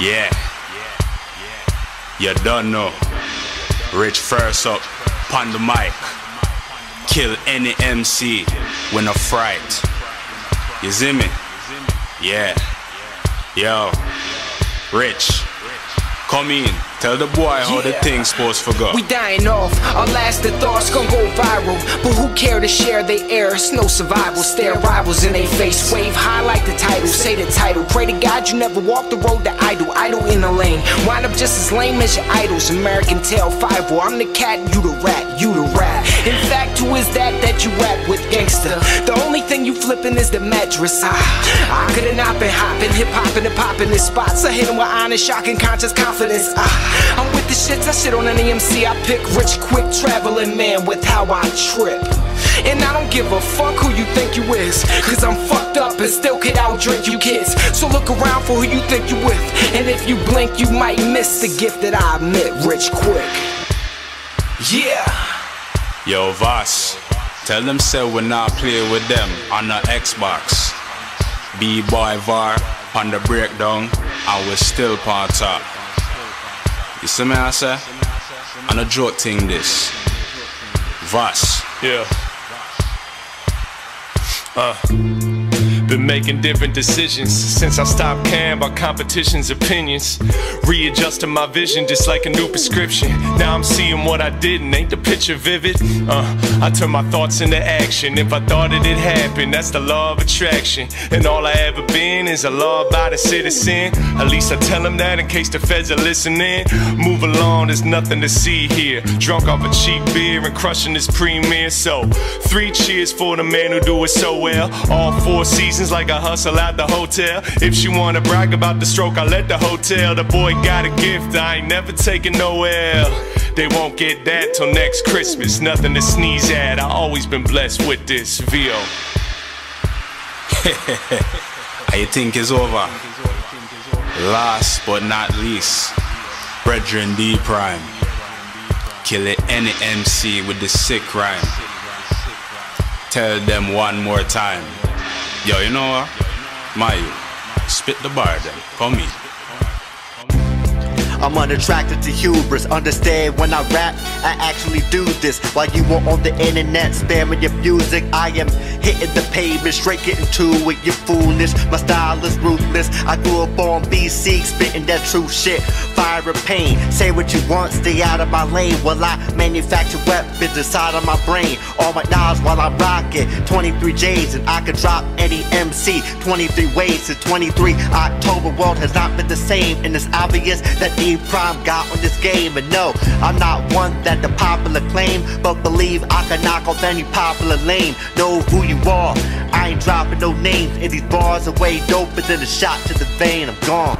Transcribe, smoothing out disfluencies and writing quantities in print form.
Yeah, you don't know. Rich first up, pon the mic. Kill any MC when a fright. You see me? Yeah. Yo, Rich, come in. Tell the boy how the thing's supposed to go. We dying off, our lasting thoughts gon' go viral. But who care to share they air? It's no survival, stare rivals in they face. Wave high like the title, say the title. Pray to God you never walk the road to idle. Idle in the lane, wind up just as lame as your idols. American Tail 5, well I'm the cat, you the rat, you the rat. In fact, who is that you rap with, gangster? The only thing you flipping is the mattress. I could've not been hopping, hip-hopping and popping in spots. I hit him with honest, shocking, conscious confidence. I'm with the shits, I shit on an EMC. I pick Rich Quick, traveling man with how I trip. And I don't give a fuck who you think you is, cause I'm fucked up and still could outdrink you kids. So look around for who you think you with, and if you blink you might miss the gift that I admit, Rich Quick. Yeah. Yo Voss, tell them say we not play with them on the Xbox. B-Boy VAR on the breakdown, I was still part top. You see me, I say? And a joke thing this. Voss. Yeah. Been making different decisions since I stopped caring about competition's opinions. Readjusting my vision just like a new prescription. Now I'm seeing what I didn't, ain't the picture vivid? I turn my thoughts into action. If I thought it had happened, that's the law of attraction. And all I ever been is a law-abiding citizen. At least I tell them that in case the feds are listening. Move along, there's nothing to see here. Drunk off a cheap beer and crushing this premiere. So, 3 cheers for the man who do it so well. All 4 seasons like a hustle at the hotel. If she wanna brag about the stroke, I let the hotel. The boy got a gift, I ain't never taking no L. They won't get that till next Christmas. Nothing to sneeze at, I always been blessed with this. VO. I think it's over. Last but not least, brethren D Prime. Kill it any MC with the sick rhyme. Tell them one more time. Yo, you know what? Mayu, spit the bar then, for me. I'm unattracted to hubris, understand when I rap, I actually do this. While you are on the internet spamming your music, I am hitting the pavement, straight getting to it, you foolish. My style is ruthless, I grew up on BC, spitting that true shit, fire and pain. Say what you want, stay out of my lane, while I manufacture weapons inside of my brain. All my knowledge while I rock it, 23 J's and I can drop any MC, 23 ways since 23 October, world has not been the same, and it's obvious that D Prime got on this game. And no, I'm not one that the popular claim, but believe I can knock off any popular lane. Know who you are, I ain't dropping no names, and these bars are way doper than a shot to the vein. I'm gone.